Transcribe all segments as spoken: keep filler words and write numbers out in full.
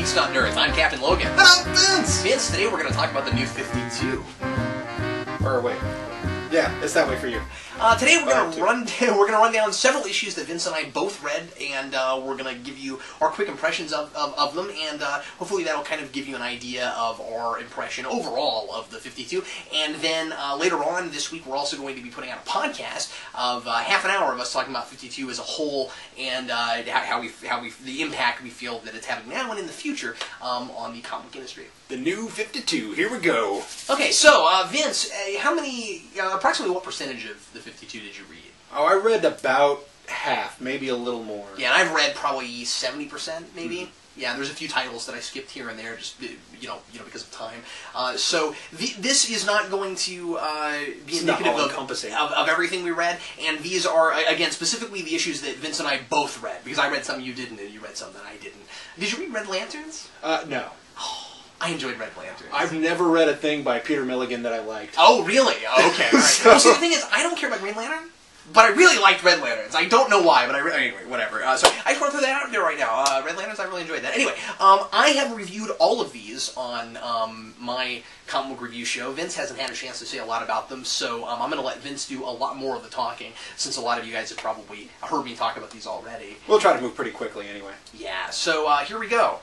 Geek Stuff Nerds. I'm Captain Logan. And I'm Vince! Vince, today we're going to talk about the New fifty-two. Or wait. Yeah, it's that way for you. Uh, today we're going to run down, we're going to run down several issues that Vince and I both read, and uh, we're going to give you our quick impressions of, of, of them, and uh, hopefully that'll kind of give you an idea of our impression overall of the fifty-two. And then uh, later on this week, we're also going to be putting out a podcast of uh, half an hour of us talking about fifty-two as a whole, and uh, how we how we the impact we feel that it's having now and in the future um, on the comic industry. The New fifty-two. Here we go. Okay, so uh, Vince, uh, how many? Uh, Approximately what percentage of the fifty-two did you read? Oh, I read about half, maybe a little more. Yeah, and I've read probably seventy percent, maybe. Mm-hmm. Yeah, there's a few titles that I skipped here and there, just you know, you know, because of time. Uh, so the, this is not going to uh, be it's indicative of, of of everything we read, and these are again specifically the issues that Vince and I both read, because I read some you didn't, and you read some that I didn't. Did you read Red Lanterns? Uh, no. I enjoyed Red Lanterns. I've never read a thing by Peter Milligan that I liked. Oh, really? Oh, okay, all right. So, well, see, the thing is, I don't care about Green Lantern, but I really liked Red Lanterns. I don't know why, but I really... Anyway, whatever. Uh, so I just want to throw that out there right now. Uh, Red Lanterns, I really enjoyed that. Anyway, um, I have reviewed all of these on um, my comic book review show. Vince hasn't had a chance to say a lot about them, so um, I'm going to let Vince do a lot more of the talking, since a lot of you guys have probably heard me talk about these already. We'll try to move pretty quickly anyway. Yeah, so uh, here we go.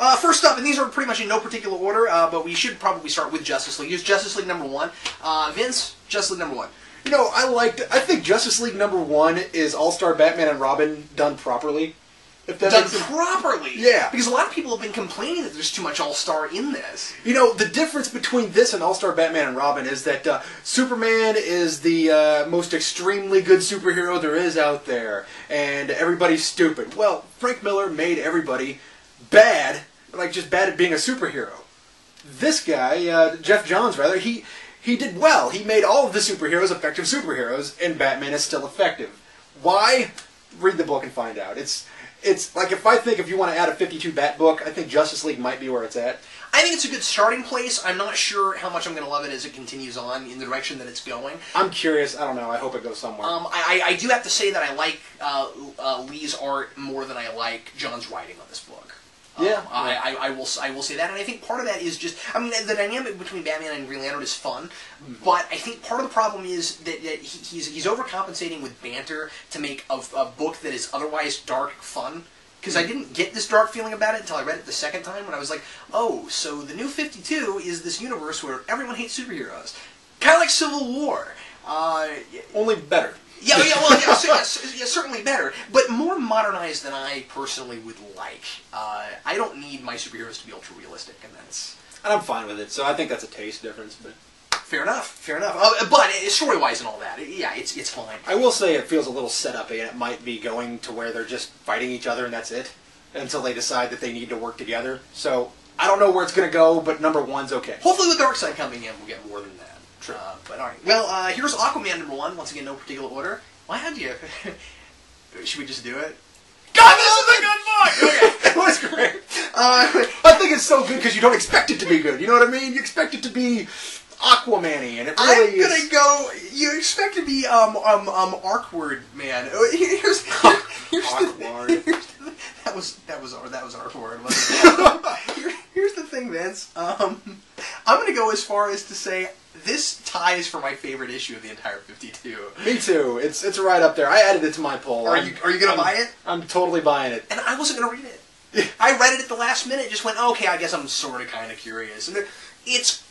Uh, first up, and these are pretty much in no particular order, uh, but we should probably start with Justice League. Here's Justice League number one. Uh, Vince, Justice League number one. You know, I liked it. I think Justice League number one is All Star Batman and Robin done properly. If that done properly? Yeah. Because a lot of people have been complaining that there's too much All-Star in this. You know, the difference between this and All-Star Batman and Robin is that uh, Superman is the uh, most extremely good superhero there is out there, and everybody's stupid. Well, Frank Miller made everybody bad, like just bad at being a superhero. This guy, uh, Geoff Johns, rather, he he did well. He made all of the superheroes effective superheroes, and Batman is still effective. Why? Read the book and find out. It's it's like if I think if you want to add a fifty-two Bat book, I think Justice League might be where it's at. I think it's a good starting place. I'm not sure how much I'm going to love it as it continues on in the direction that it's going. I'm curious. I don't know. I hope it goes somewhere. Um, I, I do have to say that I like uh, uh, Lee's art more than I like John's writing on this book. Yeah, um, I, I, I will I will say that, and I think part of that is just, I mean, the dynamic between Batman and Green Lantern is fun, but I think part of the problem is that, that he, he's he's overcompensating with banter to make a, a book that is otherwise dark fun. Because I didn't get this dark feeling about it until I read it the second time, when I was like, oh, so the New fifty-two is this universe where everyone hates superheroes, kind of like Civil War, uh, only better. Yeah, yeah, well, yeah, so, yeah, so, yeah, certainly better, but more modernized than I personally would like. Uh, I don't need my superheroes to be ultra realistic, and that's... And I'm fine with it, so I think that's a taste difference, but... Fair enough, fair enough. Uh, but story-wise and all that, yeah, it's it's fine. I will say it feels a little set-up-y, and it might be going to where they're just fighting each other, and that's it, until they decide that they need to work together. So, I don't know where it's going to go, but number one's okay. Hopefully with Darkseid coming in, we'll get more than that. Uh, but all right. Well, uh, here's Aquaman number one. Once again, no particular order. Why had you? Should we just do it? God, this is a good book. Okay, it was great. Uh, I think it's so good because you don't expect it to be good. You know what I mean? You expect it to be Aquaman-y, and it really. I'm gonna is... go. You expect to be um um um awkward man. Here's, here's, here's awkward. The, here's the, that was that was that was awkward. Wasn't it? Here, here's the thing, Vince. Um, I'm gonna go as far as to say. This ties for my favorite issue of the entire fifty-two. Me too. It's it's right up there. I added it to my poll. Are you are you gonna I'm, buy it? I'm totally buying it. And I wasn't gonna read it. I read it at the last minute. Just went, okay, I guess I'm sort of kind of curious. And there, it's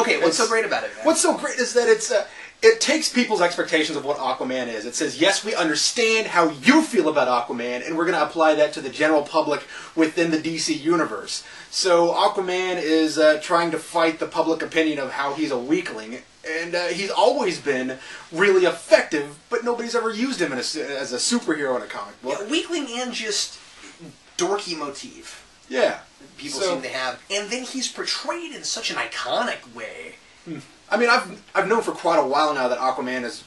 okay. What's it's, so great about it, man? What's so great is that it's uh, it takes people's expectations of what Aquaman is. It says, yes, we understand how you feel about Aquaman, and we're gonna apply that to the general public within the D C universe. So Aquaman is uh, trying to fight the public opinion of how he's a weakling, and uh, he's always been really effective, but nobody's ever used him in a, as a superhero in a comic book. Yeah, weakling and just dorky motif. Yeah. People so, seem to have. And then he's portrayed in such an iconic way. I mean, I've, I've known for quite a while now that Aquaman is,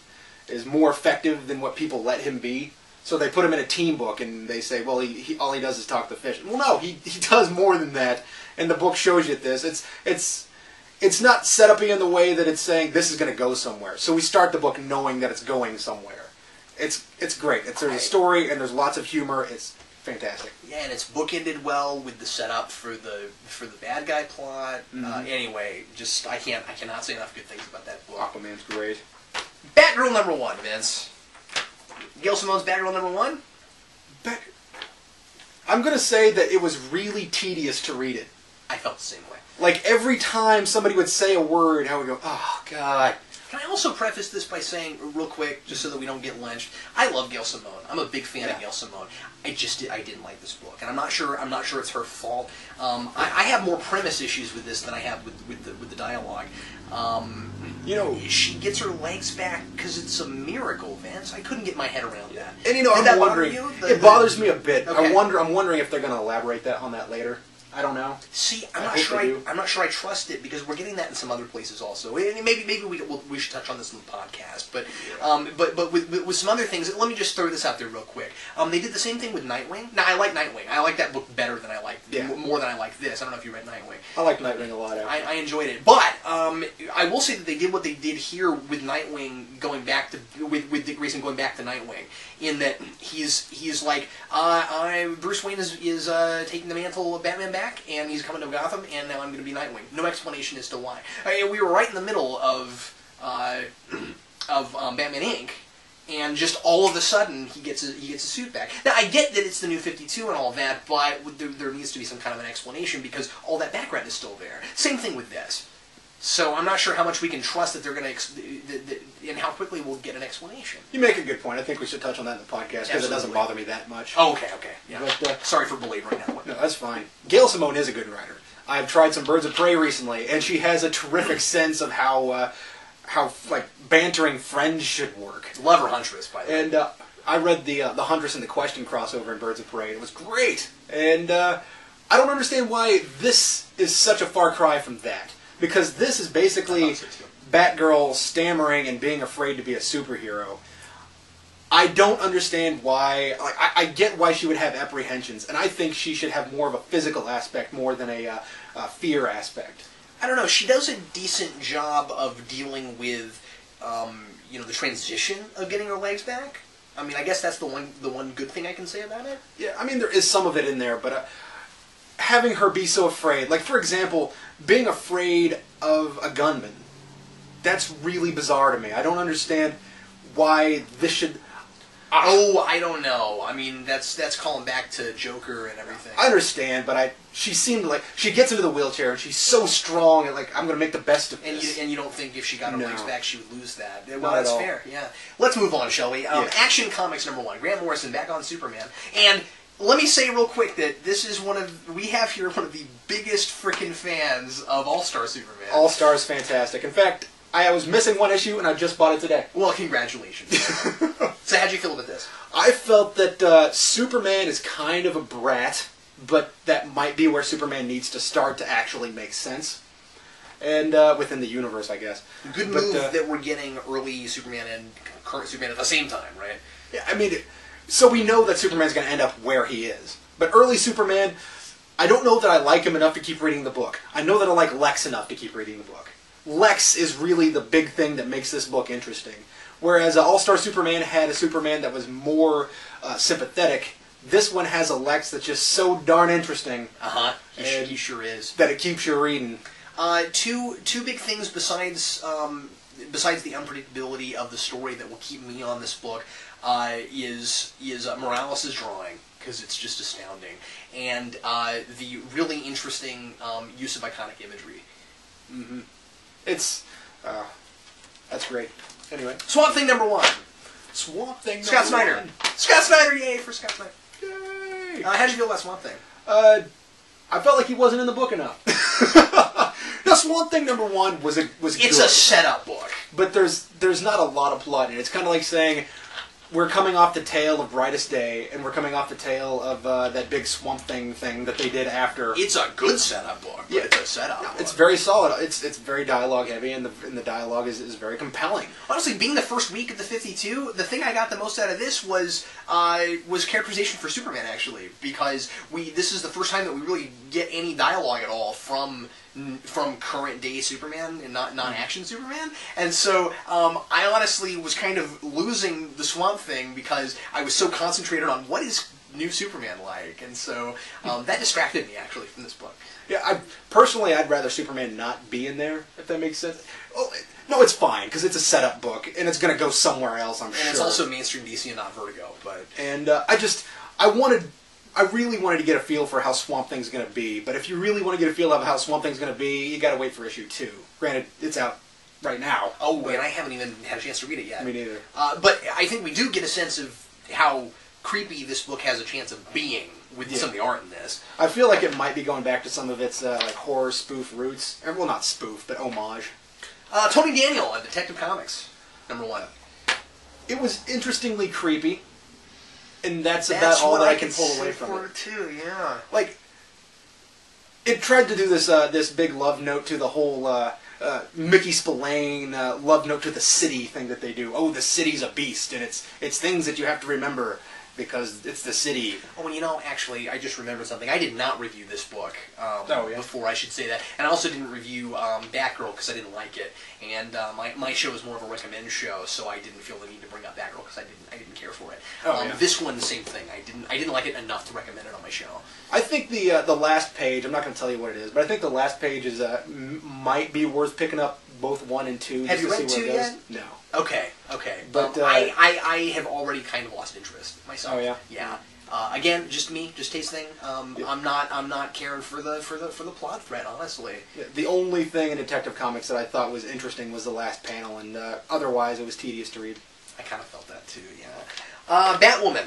is more effective than what people let him be. So they put him in a team book, and they say, well, he, he all he does is talk to fish. Well, no, he, he does more than that, and the book shows you this. It's it's it's not set up in the way that it's saying this is going to go somewhere. So we start the book knowing that it's going somewhere. It's it's great. It's, there's a story, and there's lots of humor. It's fantastic. Yeah, and it's bookended well with the setup for the for the bad guy plot. Mm-hmm. uh, anyway, just I can't I cannot say enough good things about that book. Aquaman's great. Batgirl number one, Vince. Gail Simone's Batgirl number one. Bat I'm gonna say that it was really tedious to read it. I felt the same way. Like every time somebody would say a word, I would go, "Oh God." Can I also preface this by saying, real quick, just so that we don't get lynched, I love Gail Simone. I'm a big fan yeah. of Gail Simone. I just did, I didn't like this book, and I'm not sure I'm not sure it's her fault. Um, I, I have more premise issues with this than I have with with the with the dialogue. Um, you know, she gets her legs back because it's a miracle, Vince. I couldn't get my head around that. And you know, Did I'm wondering. You? The, it bothers the, me a bit. Okay. I wonder. I'm wondering if they're going to elaborate that on that later. I don't know. See, I'm I not sure. I, I'm not sure I trust it because we're getting that in some other places also. And maybe maybe we we'll, we should touch on this in the podcast. But um, but but with, with some other things, let me just throw this out there real quick. Um, they did the same thing with Nightwing. Now I like Nightwing. I like that book better than I like yeah. more than I like this. I don't know if you read Nightwing. I like Nightwing a lot. I, I enjoyed it, but um, I will say that they did what they did here with Nightwing going back to with with Dick Grayson going back to Nightwing in that he's he's like uh, I Bruce Wayne is is uh, taking the mantle of Batman back. And he's coming to Gotham, and now I'm going to be Nightwing. No explanation as to why. I mean, we were right in the middle of uh, of um, Batman Incorporated, and just all of a sudden he gets a, he gets a suit back. Now I get that it's the New fifty-two and all that, but there, there needs to be some kind of an explanation because all that background is still there. Same thing with this. So I'm not sure how much we can trust that they're going to, and how quickly we'll get an explanation. You make a good point. I think we should touch on that in the podcast because it doesn't bother me that much. Oh, okay, okay. Yeah. But, uh, sorry for belaboring that one. No, that's fine. Gail Simone is a good writer. I've tried some Birds of Prey recently, and she has a terrific sense of how, uh, how like bantering friends should work. Love her Huntress, by the way. And uh, I read the uh, the Huntress and the Question crossover in Birds of Prey. It was great, and uh, I don't understand why this is such a far cry from that. Because this is basically Batgirl stammering and being afraid to be a superhero. I don't understand why... Like, I, I get why she would have apprehensions, and I think she should have more of a physical aspect more than a uh, uh, fear aspect. I don't know. She does a decent job of dealing with um, you know, the transition of getting her legs back. I mean, I guess that's the one, the one good thing I can say about it. Yeah, I mean, there is some of it in there, but... Uh, having her be so afraid, like for example, being afraid of a gunman, that's really bizarre to me. I don't understand why this should... Oh, I don't know. I mean, that's that's calling back to Joker and everything. I understand, but I she seemed like... She gets into the wheelchair, and she's so strong, and like, I'm going to make the best of and this. You, and you don't think if she got her no. legs back, she would lose that. Well, Not that's fair, yeah. Let's move on, shall we? Um, yeah. Action Comics number one. Grant Morrison back on Superman. And... let me say real quick that this is one of... We have here one of the biggest freaking fans of All Star Superman. All Star is fantastic. In fact, I was missing one issue and I just bought it today. Well, congratulations. So how'd you feel about this? I felt that uh, Superman is kind of a brat, but that might be where Superman needs to start to actually make sense. And uh, within the universe, I guess. Good but, move uh, that we're getting early Superman and current Superman at the same time, right? Yeah, I mean... It, So we know that Superman's going to end up where he is. But early Superman, I don't know that I like him enough to keep reading the book. I know that I like Lex enough to keep reading the book. Lex is really the big thing that makes this book interesting. Whereas uh, All-Star Superman had a Superman that was more uh, sympathetic, this one has a Lex that's just so darn interesting. Uh-huh. He, he sure is. That it keeps you reading. Uh, two, two big things besides... Um Besides the unpredictability of the story that will keep me on this book, uh, is is uh, Morales' drawing, because it's just astounding, and uh, the really interesting um, use of iconic imagery. Mm-hmm. It's uh, that's great. Anyway, Swamp Thing number one. Swamp Thing. Number Scott Snyder. One. Scott Snyder. Yay for Scott Snyder. Yay. Uh, how'd you feel about Swamp Thing? Uh, I felt like he wasn't in the book enough. The Swamp Thing number one was a was it's good. a setup book, but there's there's not a lot of plot in it. It's kind of like saying we're coming off the tale of Brightest Day, and we're coming off the tale of uh, that big Swamp Thing thing that they did after. It's a good setup book. Yeah, it's a setup. No, book. It's very solid. It's it's very dialogue heavy, and the and the dialogue is is very compelling. Honestly, being the first week of the fifty-two, the thing I got the most out of this was uh, was characterization for Superman actually, because we this is the first time that we really get any dialogue at all from. from current day Superman and not non-action Superman, and so um, I honestly was kind of losing the Swamp Thing because I was so concentrated on what is New Superman like, and so um, that distracted me actually from this book. Yeah, I personally, I'd rather Superman not be in there, if that makes sense. Oh, no, it's fine because it's a setup book, and it's going to go somewhere else. I'm and sure. And it's also mainstream D C and not Vertigo, but and uh, I just I wanted. I really wanted to get a feel for how Swamp Thing's going to be, but if you really want to get a feel of how Swamp Thing's going to be, you got to wait for issue two. Granted, it's out right now. Oh, and I haven't even had a chance to read it yet. Me neither. Uh, but I think we do get a sense of how creepy this book has a chance of being with yeah. some of the art in this. I feel like it might be going back to some of its uh, like horror spoof roots. Well, not spoof, but homage. Uh, Tony Daniel at Detective Comics, number one. It was interestingly creepy. And that's, that's about all that I can pull away from it. Too, yeah. Like, it tried to do this uh, this big love note to the whole uh, uh, Mickey Spillane uh, love note to the city thing that they do. Oh, the city's a beast, and it's it's things that you have to remember because it's the city. Oh, and you know, actually, I just remembered something. I did not review this book um, oh, yeah. before, I should say that. And I also didn't review um, Batgirl because I didn't like it. And uh, my, my show is more of a recommend show, so I didn't feel the need to bring up Batgirl because I didn't, I didn't care for it. Oh, um, yeah. This one, same thing. I didn't I didn't like it enough to recommend it on my show. I think the uh, the last page, I'm not going to tell you what it is, but I think the last page is uh, m might be worth picking up both one and two. Have you read two yet? No. Okay, okay. But um, uh, I, I, I have already kind of lost interest myself. Oh yeah. Yeah. Uh, again, just me, just taste thing. Um, yeah. I'm not I'm not caring for the for the for the plot thread, honestly. Yeah, the only thing in Detective Comics that I thought was interesting was the last panel, and uh, otherwise it was tedious to read. I kind of felt that too. Yeah. Uh, Batwoman.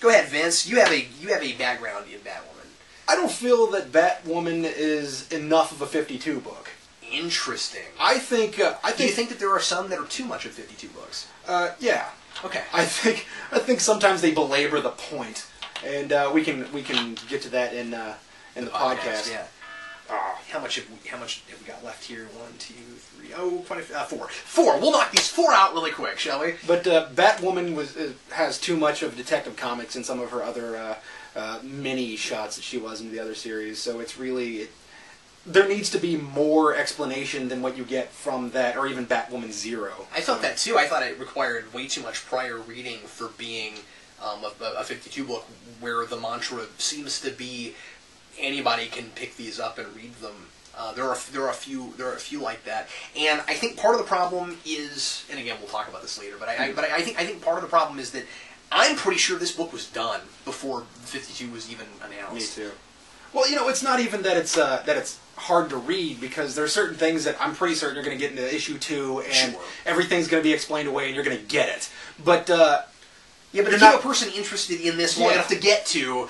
Go ahead, Vince. You have a you have a background in Batwoman. I don't feel that Batwoman is enough of a fifty-two book. Interesting. I think. Uh, I think. Do you think that there are some that are too much of fifty-two books? Uh, yeah. Okay. I think. I think sometimes they belabor the point, and uh, we can we can get to that in uh, in the, the podcast. podcast. Yeah. Uh, how much have we, how much have we got left here? One, two, three, oh, five, uh, four. Four. We'll knock these four out really quick, shall we? But uh, Batwoman was uh, has too much of Detective Comics and some of her other uh, uh, mini shots that she was in the other series. So it's really. It, There needs to be more explanation than what you get from that, or even Batwoman Zero. I thought that, too. I thought it required way too much prior reading for being um, a, a fifty-two book where the mantra seems to be anybody can pick these up and read them. Uh, there are there are a few there are a few like that, and I think part of the problem is, and again we'll talk about this later, but I, I but I, I think I think part of the problem is that I'm pretty sure this book was done before fifty-two was even announced. Me too. Well, you know, it's not even that it's uh, that it's hard to read, because there are certain things that I'm pretty certain you're going to get into issue two, and sure. everything's going to be explained away, and you're going to get it. But uh, yeah, but if you're not a person interested in this long yeah. enough to get to,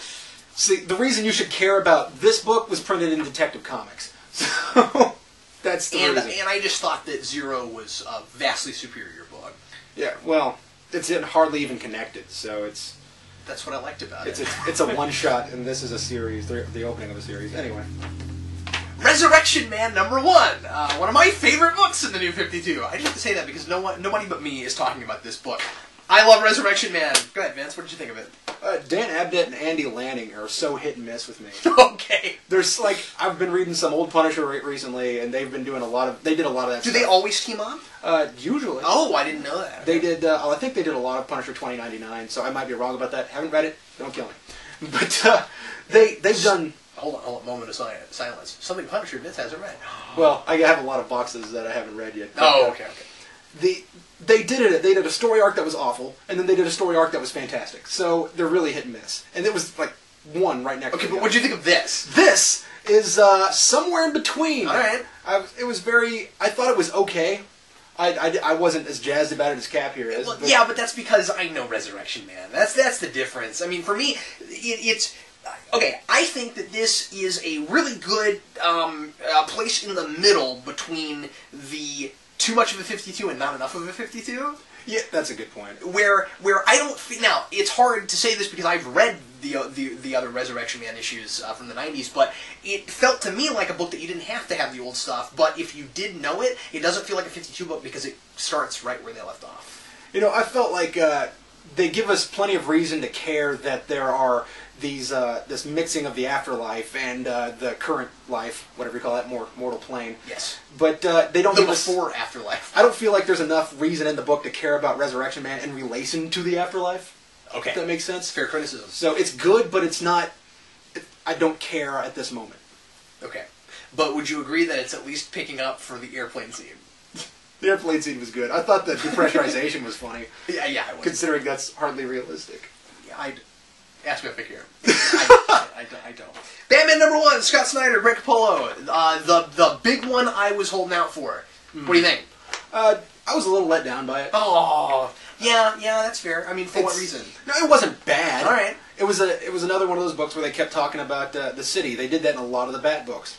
see, the reason you should care about this book was printed in Detective Comics. So that's the and, reason. And I just thought that Zero was a vastly superior book. Yeah, well, it's hardly even connected, so it's. That's what I liked about it's it. A, it's a one-shot, and this is a series, the, the opening of a series. Anyway. Resurrection Man number one. Uh, one of my favorite books in the New fifty-two. I just have to say that because no one, nobody but me is talking about this book. I love Resurrection Man. Go ahead, Vince. What did you think of it? Uh, Dan Abnett and Andy Lanning are so hit and miss with me. Okay. There's like I've been reading some old Punisher recently, and they've been doing a lot of they did a lot of that. Do stuff. They always team up? Uh, usually. Oh, I didn't know that. Okay. They did. Uh, I think they did a lot of Punisher twenty ninety-nine, so I might be wrong about that. Haven't read it. Don't kill me. But uh, they they've done. Hold on, hold on, moment of silence. Something Punisher Vince hasn't read. Well, I have a lot of boxes that I haven't read yet. Oh, okay, okay. The, they did it. They did a story arc that was awful, and then they did a story arc that was fantastic. So they're really hit and miss. And it was like one right next okay, to Okay, but what do you think of this? This is uh, somewhere in between. All right. I, it was very... I thought it was okay. I, I, I wasn't as jazzed about it as Cap here is. Well, but yeah, but that's because I know Resurrection Man. That's, that's the difference. I mean, for me, it, it's... Okay, I think that this is a really good um, uh, place in the middle between the... Too much of a fifty-two and not enough of a fifty-two? Yeah, that's a good point. Where where I don't... Now, it's hard to say this because I've read the the, the other Resurrection Man issues uh, from the nineties, but it felt to me like a book that you didn't have to have the old stuff, but if you did know it, it doesn't feel like a fifty-two book because it starts right where they left off. You know, I felt like uh, they give us plenty of reason to care that there are these uh, this mixing of the afterlife and uh, the current life, whatever you call that, more mortal plane. Yes. But uh, they don't the give before us, afterlife. I don't feel like there's enough reason in the book to care about Resurrection Man in relation to the afterlife. Okay. If that makes sense? Fair criticism. So it's good, but it's not... It, I don't care at this moment. Okay. But would you agree that it's at least picking up for the airplane scene? The airplane scene was good. I thought the depressurization was funny. Yeah, yeah, it was. Considering that's hardly realistic. Yeah, I'd... Ask me a figure. I, I, I, I don't. Batman number one, Scott Snyder, Rick Polo. Uh, the, the big one I was holding out for. Mm. What do you think? Uh, I was a little let down by it. Oh, yeah, yeah, that's fair. I mean, for it's, what reason? No, it wasn't bad. All right. It was a, it was another one of those books where they kept talking about uh, the city. They did that in a lot of the Bat books.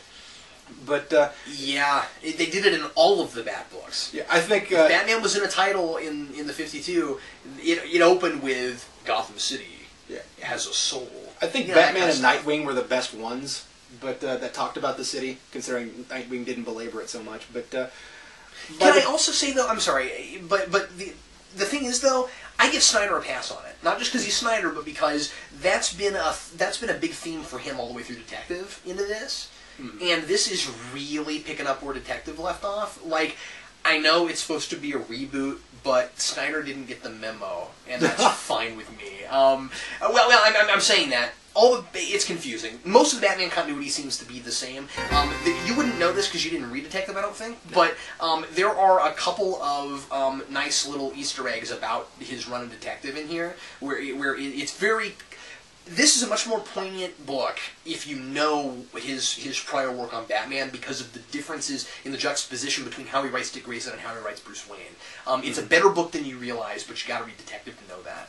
But uh, yeah, it, they did it in all of the Bat books. Yeah, I think uh, Batman was in a title in in the fifty-two. It, it opened with Gotham City. Yeah, it has a soul. I think yeah, Batman and Nightwing were the best ones, but uh, that talked about the city. Considering Nightwing didn't belabor it so much, but uh, can I also say though? I'm sorry, but but the the thing is though, I give Snyder a pass on it. Not just because he's Snyder, but because that's been a that's been a big theme for him all the way through Detective into this, mm-hmm. and this is really picking up where Detective left off. Like. I know it's supposed to be a reboot, but Snyder didn't get the memo, and that's fine with me. Um, well, well, I'm, I'm, I'm saying that all the, it's confusing. Most of the Batman continuity seems to be the same. Um, the, you wouldn't know this because you didn't read Detective, I don't think. But um, there are a couple of um, nice little Easter eggs about his run of Detective in here, where it, where it, it's very. This is a much more poignant book if you know his his prior work on Batman because of the differences in the juxtaposition between how he writes Dick Grayson and how he writes Bruce Wayne. Um, it's a better book than you realize, but you got to read Detective to know that.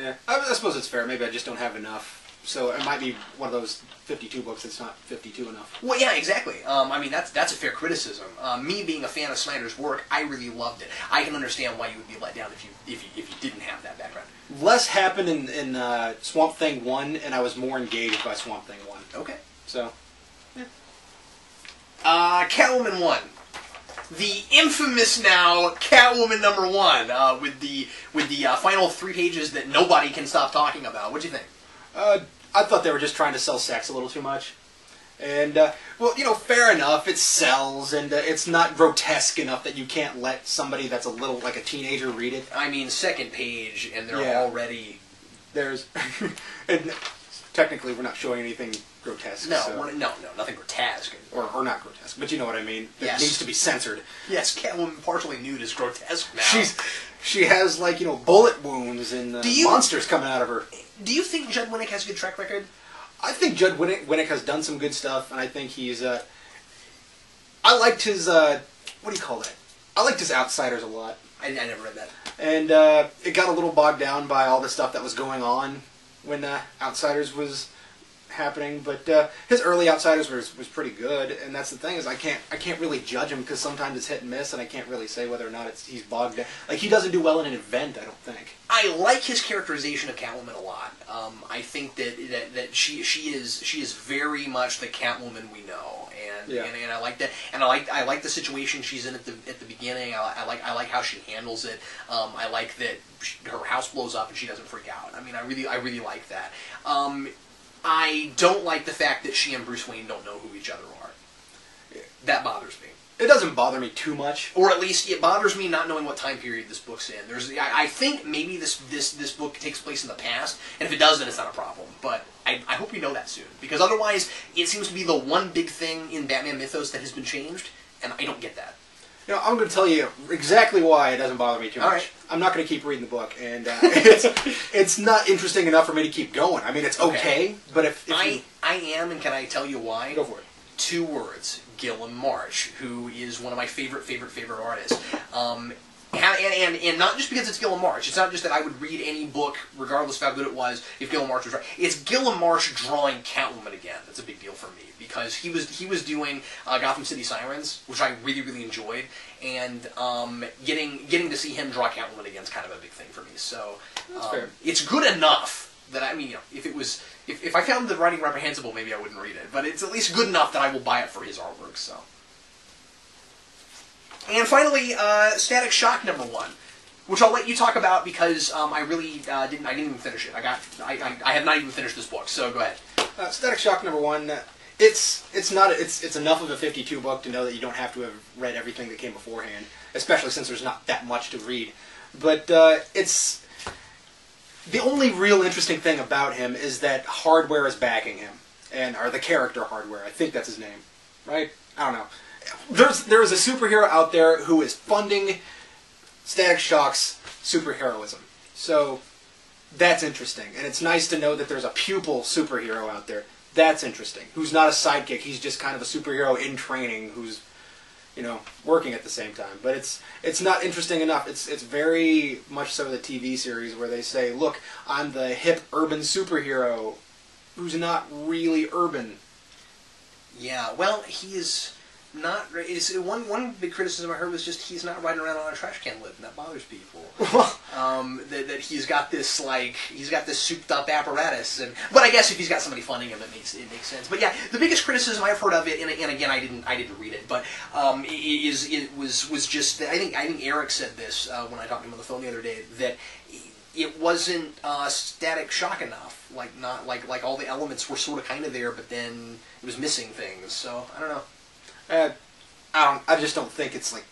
Yeah, I, I suppose it's fair. Maybe I just don't have enough. So it might be one of those fifty-two books that's not fifty-two enough. Well, yeah, exactly. Um, I mean, that's that's a fair criticism. Uh, me being a fan of Snyder's work, I really loved it. I can understand why you would be let down if you if you, if you didn't have that background. Less happened in, in uh, Swamp Thing one, and I was more engaged by Swamp Thing one. Okay. So, yeah. Uh, Catwoman one. The infamous now Catwoman number one uh, with the, with the uh, final three pages that nobody can stop talking about. What do you think? Uh, I thought they were just trying to sell sex a little too much. And, uh, well, you know, fair enough, it sells, and uh, it's not grotesque enough that you can't let somebody that's a little, like a teenager, read it. I mean, second page, and they're yeah. already... There's... and technically, we're not showing anything grotesque. No, so. we're, no, no, nothing grotesque. Or, or not grotesque, but you know what I mean. It yes. needs to be censored. Yes, Catwoman partially nude is grotesque now. She's... She has, like, you know, bullet wounds and uh, you, monsters coming out of her. Do you think Judd Winnick has a good track record? I think Judd Winnick, Winnick has done some good stuff, and I think he's, uh... I liked his, uh... What do you call that? I liked his Outsiders a lot. I, I never read that. And, uh, it got a little bogged down by all the stuff that was going on when uh, Outsiders was happening, but uh, his early Outsiders was, was pretty good, and that's the thing is I can't I can't really judge him because sometimes it's hit and miss, and I can't really say whether or not it's, he's bogged down. Like he doesn't do well in an event, I don't think. I like his characterization of Catwoman a lot. Um, I think that, that that she she is she is very much the Catwoman we know, and yeah. and, and I like that, and I like I like the situation she's in at the at the beginning. I, I like I like how she handles it. Um, I like that she, her house blows up and she doesn't freak out. I mean, I really I really like that. Um, I don't like the fact that she and Bruce Wayne don't know who each other are. Yeah. That bothers me. It doesn't bother me too much, or at least it bothers me not knowing what time period this book's in. There's, I, I think maybe this this this book takes place in the past, and if it does, then it's not a problem. But I, I hope we know that soon, because otherwise, it seems to be the one big thing in Batman mythos that has been changed, and I don't get that. You know, I'm going to tell you exactly why it doesn't bother me too much. All right. I'm not going to keep reading the book, and uh, it's it's not interesting enough for me to keep going. I mean, it's okay, okay but if, if I you... I am, and can I tell you why? Go for it. Two words: Gillam Marsh, who is one of my favorite, favorite, favorite artists. Um, and, and and not just because it's Gillam Marsh. It's not just that I would read any book, regardless of how good it was, if Gillam Marsh was right. It's Gillam Marsh drawing Catwoman again. That's a big deal for me. Because he was he was doing uh, Gotham City Sirens, which I really really enjoyed, and um, getting getting to see him draw Catwoman again is kind of a big thing for me. So um, it's good enough that I mean, you know, if it was if, if I found the writing reprehensible, maybe I wouldn't read it. But it's at least good enough that I will buy it for his artwork. So, and finally, uh, Static Shock number one, which I'll let you talk about because um, I really uh, didn't I didn't even finish it. I got I, I I have not even finished this book. So go ahead. Uh, Static Shock number one. Uh... It's it's not it's it's enough of a fifty-two book to know that you don't have to have read everything that came beforehand, especially since there's not that much to read. But uh, it's The only real interesting thing about him is that Hardware is backing him, and or the character Hardware. I think that's his name, right? I don't know. There's there is a superhero out there who is funding Static Shock's superheroism. So that's interesting, and it's nice to know that there's a pupil superhero out there. That's interesting. Who's not a sidekick? He's just kind of a superhero in training who's, you know, working at the same time. But it's it's not interesting enough. It's it's very much so the T V series where they say, look, I'm the hip urban superhero who's not really urban. Yeah, well, he is not... Is, one, one big criticism I heard was just he's not riding around on a trash can lid, and that bothers people. um, that, that he's got this, like, he's got this souped-up apparatus. And, but I guess if he's got somebody funding him, it makes, it makes sense. But yeah, the biggest criticism I've heard of it, and, and again, I didn't I didn't read it, but um, it, is, it was was just... I think, I think Eric said this uh, when I talked to him on the phone the other day, that... It wasn't uh, Static Shock enough. Like not like like all the elements were sort of kind of there, but then it was missing things. So I don't know. Uh, I don't. I just don't think it's like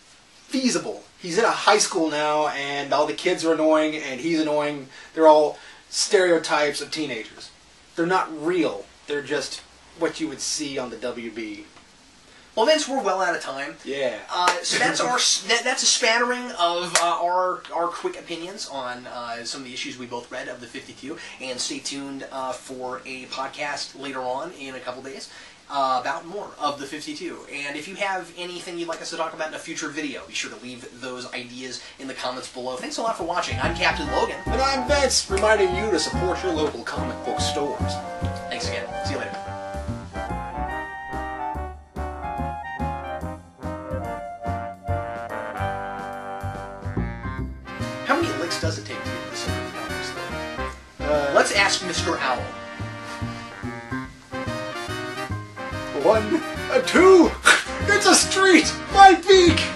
feasible. He's in a high school now, and all the kids are annoying, and he's annoying. They're all stereotypes of teenagers. They're not real. They're just what you would see on the W B. Well, Vince, we're well out of time. Yeah. Uh, so that's our that, that's a spattering of uh, our our quick opinions on uh, some of the issues we both read of the fifty-two. And stay tuned uh, for a podcast later on in a couple days uh, about more of the fifty-two. And if you have anything you'd like us to talk about in a future video, be sure to leave those ideas in the comments below. Thanks a lot for watching. I'm Captain Logan. And I'm Vince, reminding you to support your local comic book stores. Thanks again. See you later. Does it take to get this comics, though? Uh, Let's ask Mister Owl. One, a two! It's a street! My beak!